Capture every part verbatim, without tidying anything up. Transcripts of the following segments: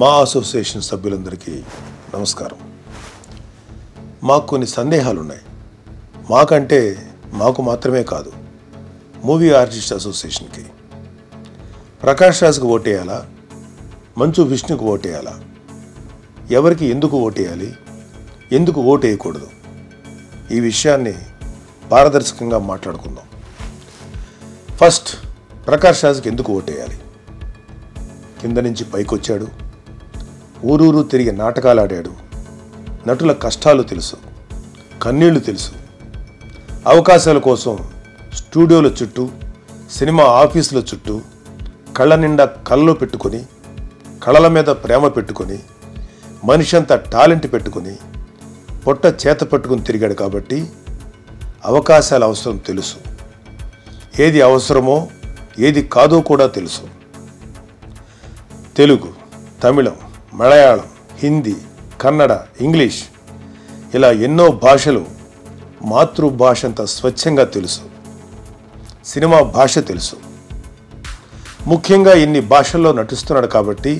మా అసోసియేషన్ సభ్యులందరికీ నమస్కారం. మాకు కొన్ని సందేహాలు ఉన్నాయి. మాకంటే మాకు మాత్రమే కాదు, మూవీ ఆర్టిస్ట్ అసోసియేషన్కి. ప్రకాష్ రాజ్కి ఓటేయాలా, మంచు విష్ణుకు ఓటేయాలా, ఎవరికి ఎందుకు ఓటేయాలి, ఎందుకు ఓటేయకూడదు, ఈ విషయాన్ని పారదర్శకంగా మాట్లాడుకుందాం. ఫస్ట్, ప్రకాష్ రాజ్కి ఎందుకు ఓటేయాలి? కింద నుంచి పైకొచ్చాడు, ఊరూరు తిరిగి నాటకాలు ఆడాడు, నటుల కష్టాలు తెలుసు, కన్నీళ్లు తెలుసు, అవకాశాల కోసం స్టూడియోల చుట్టూ, సినిమా ఆఫీసుల చుట్టూ కళ్ళ నిండా కళ్ళలో పెట్టుకొని, కళల మీద ప్రేమ పెట్టుకొని, మనిషి అంతా టాలెంట్ పెట్టుకొని, పొట్ట చేత పెట్టుకుని తిరిగాడు. కాబట్టి అవకాశాల అవసరం తెలుసు, ఏది అవసరమో ఏది కాదో కూడా తెలుసు. తెలుగు, తమిళం, మలయాళం, హిందీ, కన్నడ, ఇంగ్లీష్ ఇలా ఎన్నో భాషలు మాతృభాష అంత స్వచ్ఛంగా తెలుసు, సినిమా భాష తెలుసు. ముఖ్యంగా ఇన్ని భాషల్లో నటిస్తున్నాడు కాబట్టి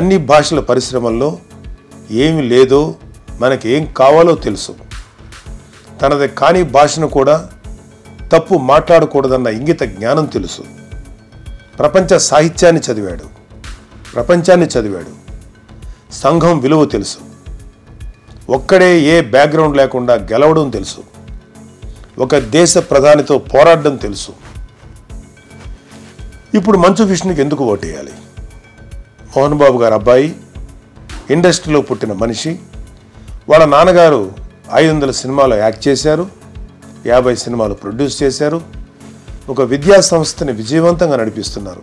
అన్ని భాషల పరిశ్రమల్లో ఏమి లేదో, మనకి ఏం కావాలో తెలుసు. తనది కాని భాషను కూడా తప్పు మాట్లాడకూడదన్న ఇంగిత జ్ఞానం తెలుసు. ప్రపంచ సాహిత్యాన్ని చదివాడు, ప్రపంచాన్ని చదివాడు, సంఘం విలువ తెలుసు. ఒక్కడే ఏ బ్యాక్గ్రౌండ్ లేకుండా గెలవడం తెలుసు, ఒక దేశ ప్రధానితో పోరాడడం తెలుసు. ఇప్పుడు మంచు విష్ణుకి ఎందుకు ఓటేయాలి? మోహన్ బాబు గారు అబ్బాయి, ఇండస్ట్రీలో పుట్టిన మనిషి. వాళ్ళ నాన్నగారు ఐదు వందల సినిమాలు యాక్ట్ చేశారు, యాభై సినిమాలు ప్రొడ్యూస్ చేశారు, ఒక విద్యా సంస్థని విజయవంతంగా నడిపిస్తున్నారు.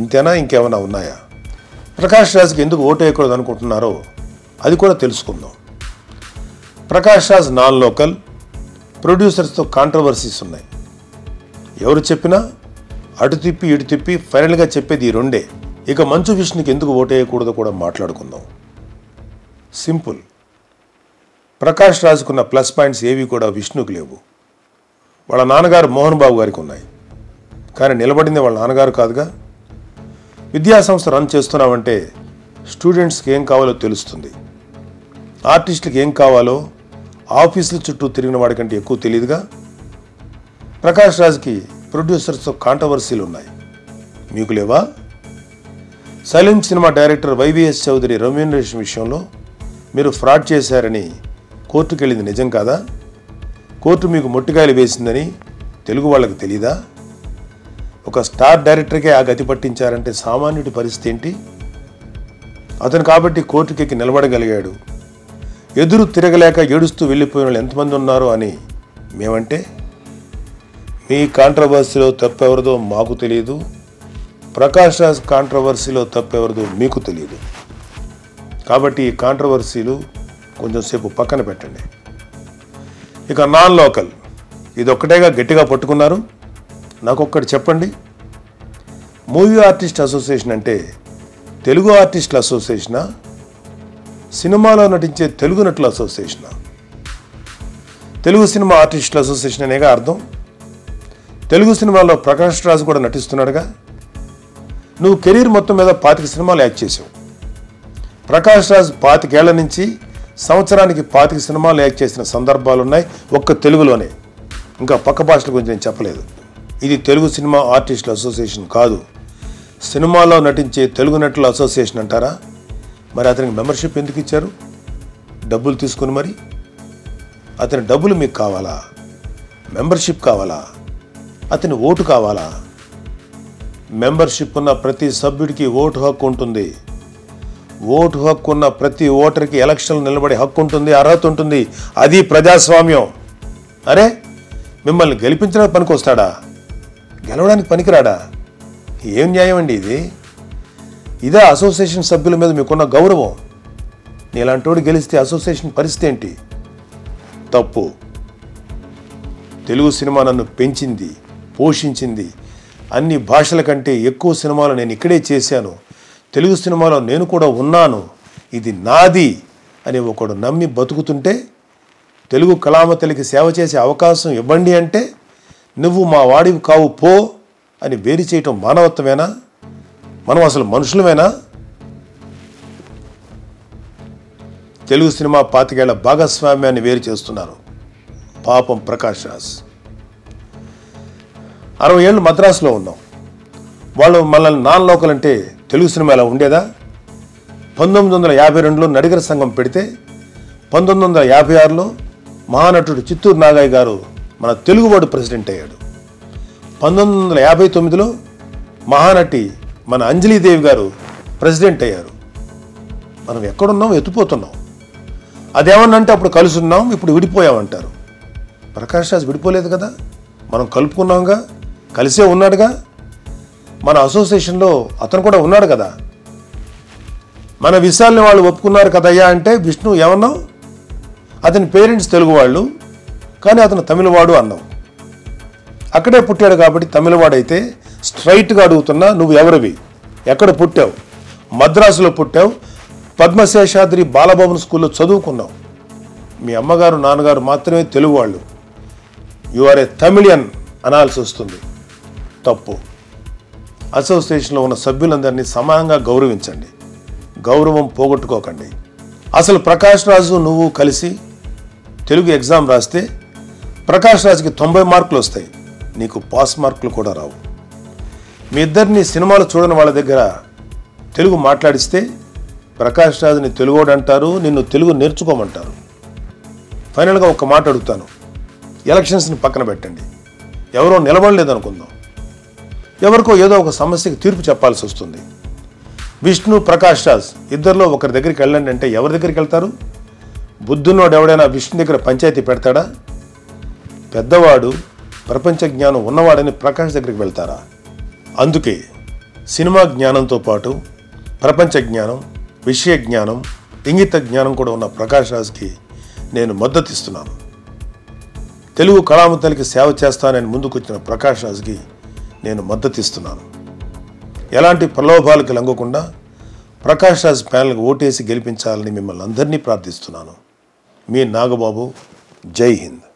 ఇంతేనా, ఇంకేమైనా ఉన్నాయా? ప్రకాష్ రాజ్కి ఎందుకు ఓటు వేయకూడదు అనుకుంటున్నారో అది కూడా తెలుసుకుందాం. ప్రకాష్ రాజ్ నాన్ లోకల్, ప్రొడ్యూసర్స్తో కాంట్రవర్సీస్ ఉన్నాయి. ఎవరు చెప్పినా అటు తిప్పి ఇటు తిప్పి ఫైనల్గా చెప్పేది ఈ రెండే. ఇక మంచు విష్ణుకి ఎందుకు ఓటు వేయకూడదో కూడా మాట్లాడుకుందాం. సింపుల్, ప్రకాష్ రాజుకున్న ప్లస్ పాయింట్స్ ఏవి కూడా విష్ణుకు లేవు. వాళ్ళ నాన్నగారు మోహన్ బాబు గారికి ఉన్నాయి, కానీ నిలబడింది వాళ్ళ నాన్నగారు కాదుగా. విద్యాసంస్థ రన్ చేస్తున్నామంటే స్టూడెంట్స్కి ఏం కావాలో తెలుస్తుంది, ఆర్టిస్టులకి ఏం కావాలో ఆఫీసుల చుట్టూ తిరిగిన వాడికంటే ఎక్కువ తెలియదుగా. ప్రకాష్ రాజ్కి ప్రొడ్యూసర్స్తో కాంట్రవర్సీలు ఉన్నాయి, మీకు లేవా? Salim cinema director YVS Chowdary remuneration విషయంలో మీరు ఫ్రాడ్ చేశారని కోర్టుకు వెళ్ళింది నిజం కాదా? కోర్టు మీకు మొట్టికాయలు వేసిందని తెలుగు వాళ్ళకి తెలీదా? ఒక స్టార్ డైరెక్టర్కే ఆ గతి పట్టించారంటే సామాన్యుడి పరిస్థితి ఏంటి? అతను కాబట్టి కోర్టుకెక్కి నిలబడగలిగాడు. ఎదురు తిరగలేక ఏడుస్తూ వెళ్ళిపోయిన వాళ్ళు ఎంతమంది ఉన్నారో అని మేమంటే, మీ కాంట్రవర్సీలో తప్పెవరిదో మాకు తెలియదు, ప్రకాష్ రాజ్ కాంట్రవర్సీలో తప్పెవరిదో మీకు తెలియదు. కాబట్టి ఈ కాంట్రవర్సీలు కొంచెంసేపు పక్కన పెట్టండి. ఇక నాన్ లోకల్ ఇదొక్కటేగా గట్టిగా పట్టుకున్నారు. నాకు ఒక్కటి చెప్పండి, మూవీ ఆర్టిస్ట్ అసోసియేషన్ అంటే తెలుగు ఆర్టిస్టుల అసోసియేషనా, సినిమాలో నటించే తెలుగు నటుల అసోసియేషనా? తెలుగు సినిమా ఆర్టిస్టుల అసోసియేషన్ అనేగా అర్థం. తెలుగు సినిమాలో ప్రకాష్ రాజ్ కూడా నటిస్తున్నాడుగా. నువ్వు కెరీర్ మొత్తం మీద పాతిక సినిమాలు యాక్ట్ చేసావు. ప్రకాష్ రాజ్ పాతికేళ్ల నుంచి సంవత్సరానికి పాతిక సినిమాలు యాక్ట్ చేసిన సందర్భాలు ఉన్నాయి, ఒక్క తెలుగులోనే. ఇంకా పక్క భాషల గురించి నేను చెప్పలేదు. ఇది తెలుగు సినిమా ఆర్టిస్టుల అసోసియేషన్ కాదు, సినిమాలో నటించే తెలుగు నటుల అసోసియేషన్ అంటారా? మరి అతనికి మెంబర్షిప్ ఎందుకు ఇచ్చారు? డబ్బులు తీసుకుని? మరి అతని డబ్బులు మీకు కావాలా? మెంబర్షిప్ కావాలా? అతని ఓటు కావాలా? మెంబర్షిప్ ఉన్న ప్రతి సభ్యుడికి ఓటు హక్కు ఉంటుంది, ఓటు హక్కు ఉన్న ప్రతి ఓటర్కి ఎలక్షన్లు నిలబడే హక్కు ఉంటుంది, అర్హత ఉంటుంది. అది ప్రజాస్వామ్యం. అరే, మిమ్మల్ని గెలిపించడానికి పనికి వస్తాడా? గెలవడానికి పనికిరాడా? ఏం న్యాయం అండి ఇది? ఇదే అసోసియేషన్ సభ్యుల మీద మీకున్న గౌరవం. నీలాంటోడు గెలిస్తే అసోసియేషన్ పరిస్థితి ఏంటి? తప్పు. తెలుగు సినిమా నన్ను పెంచింది, పోషించింది. అన్ని భాషల కంటే ఎక్కువ సినిమాలు నేను ఇక్కడే చేశాను, తెలుగు సినిమాలో నేను కూడా ఉన్నాను, ఇది నాది అని ఒకడు నమ్మి బతుకుతుంటే, తెలుగు కళామ తల్లికి సేవ చేసే అవకాశం ఇవ్వండి అంటే నువ్వు మా వాడివి కావు పో అని వేరు చేయటం మానవత్వమేనా? మనం అసలు మనుషులమేనా? తెలుగు సినిమా పాతికేళ్ల భాగస్వామ్యాన్ని వేరు చేస్తున్నారు. పాపం ప్రకాష్ రాజ్. అరవై ఏళ్ళు మద్రాసులో ఉన్నాం. వాళ్ళు మనల్ని నాన్ లోకల్ అంటే తెలుగు సినిమా ఇలా ఉండేదా? పంతొమ్మిది వందల యాభై రెండులో నడిగర సంఘం పెడితే పంతొమ్మిది వందల యాభై ఆరులో మహానటుడు చిత్తూరు నాగయ్య గారు మన తెలుగువాడు ప్రెసిడెంట్ అయ్యాడు. పంతొమ్మిది వందల యాభై తొమ్మిదిలో మహానటి మన అంజలీదేవి గారు ప్రెసిడెంట్ అయ్యారు. మనం ఎక్కడున్నాం, ఎత్తుపోతున్నాం. అదేమన్నంటే అప్పుడు కలుసున్నాం, ఇప్పుడు విడిపోయామంటారు. ప్రకాష్ రాజ్ విడిపోలేదు కదా, మనం కలుపుకున్నాంగా, కలిసే ఉన్నాడుగా. మన అసోసియేషన్లో అతను కూడా ఉన్నాడు కదా. మన విశాల్ని వాళ్ళు ఒప్పుకున్నారు కదయ్యా అంటే విష్ణు ఏమన్నాం, అతని పేరెంట్స్ తెలుగువాళ్ళు కానీ అతను తమిళవాడు అన్నాం. అక్కడే పుట్టాడు కాబట్టి తమిళవాడైతే స్ట్రైట్గా అడుగుతున్నా, నువ్వు ఎవరివి, ఎక్కడ పుట్టావు? మద్రాసులో పుట్టావు, పద్మశేషాద్రి బాలభవన్ స్కూల్లో చదువుకున్నావు, మీ అమ్మగారు నాన్నగారు మాత్రమే తెలుగువాళ్ళు, యు ఆర్ ఏ తమిళియన్ అనాల్సి వస్తుంది. తప్పు. అసోసియేషన్లో ఉన్న సభ్యులందరినీ సమానంగా గౌరవించండి, గౌరవం పోగొట్టుకోకండి. అసలు ప్రకాష్ రాజు నువ్వు కలిసి తెలుగు ఎగ్జామ్ రాస్తే ప్రకాష్ రాజుకి తొంభై మార్కులు వస్తాయి, నీకు పాస్ మార్కులు కూడా రావు. మీ ఇద్దరిని సినిమాలు చూడని వాళ్ళ దగ్గర తెలుగు మాట్లాడిస్తే ప్రకాష్ రాజుని తెలుగోడు అంటారు, నిన్ను తెలుగు నేర్చుకోమంటారు. ఫైనల్గా ఒక మాట అడుగుతాను, ఎలక్షన్స్ని పక్కన పెట్టండి. ఎవరో నిలబడలేదనుకుందాం, ఎవరికో ఏదో ఒక సమస్యకి తీర్పు చెప్పాల్సి వస్తుంది. విష్ణు, ప్రకాష్ రాజ్ ఇద్దరిలో ఒకరి దగ్గరికి వెళ్ళండి అంటే ఎవరి దగ్గరికి వెళ్తారు? బుద్ధున్నోడు ఎవడైనా విష్ణు దగ్గర పంచాయతీ పెడతాడా? పెద్దవాడు, ప్రపంచ జ్ఞానం ఉన్నవాడని ప్రకాష్ దగ్గరికి వెళ్తారా? అందుకే సినిమా జ్ఞానంతో పాటు ప్రపంచ జ్ఞానం, విషయ జ్ఞానం, ఇంగిత జ్ఞానం కూడా ఉన్న ప్రకాష్ రాజ్కి నేను మద్దతు ఇస్తున్నాను. తెలుగు కళామంతలికి సేవ చేస్తానని ముందుకొచ్చిన ప్రకాష్ రాజ్కి నేను మద్దతు ఇస్తున్నాను. ఎలాంటి ప్రలోభాలకు లంగకుండా ప్రకాష్ రాజ్ ప్యానల్కి ఓటేసి గెలిపించాలని మిమ్మల్ని అందరినీ ప్రార్థిస్తున్నాను. మీ నాగబాబు. జై హింద్.